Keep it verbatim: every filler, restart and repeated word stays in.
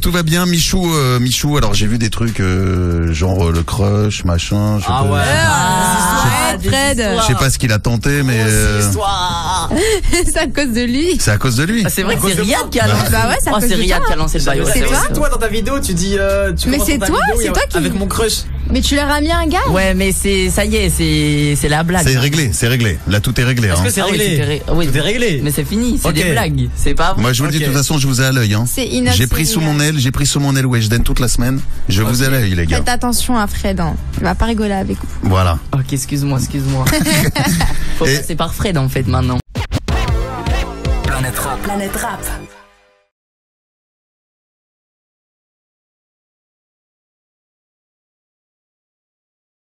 tout va bien, Michou. Euh, Michou, alors j'ai vu des trucs euh, genre le crush, machin. Je sais ah pas, ouais. Ah, je sais pas ce qu'il a tenté, mais. Euh... c'est à cause de lui. C'est à cause de lui. Ah, c'est vrai que c'est Riyad qui a lancé. Bah ouais, c'est, oh, c'est Riyad qui a lancé le bail. C'est toi, toi dans ta vidéo, tu dis. Euh, tu mais c'est toi, vidéo, c'est toi qui. Avec mon crush. Mais tu leur as mis un gars. Ouais, mais c'est ça y est, c'est c'est la blague. C'est réglé, c'est réglé. Là tout est réglé. Est-ce hein. que c'est réglé? Ah oui, c'est réglé. Mais c'est fini, c'est okay. Des blagues, c'est pas vrai. Moi je vous okay. le dis de toute façon, je vous ai à l'œil hein. C'est innoc- j'ai pris sous mon aile, j'ai pris sous mon aile Weshden toute la semaine. Je okay. vous ai à l'œil les gars. Faites attention à Fred, hein. Il va pas rigoler avec vous. Voilà. OK, excuse-moi, excuse-moi. Faut Et... passer par Fred en fait maintenant. Planète Rap, Planète Rap.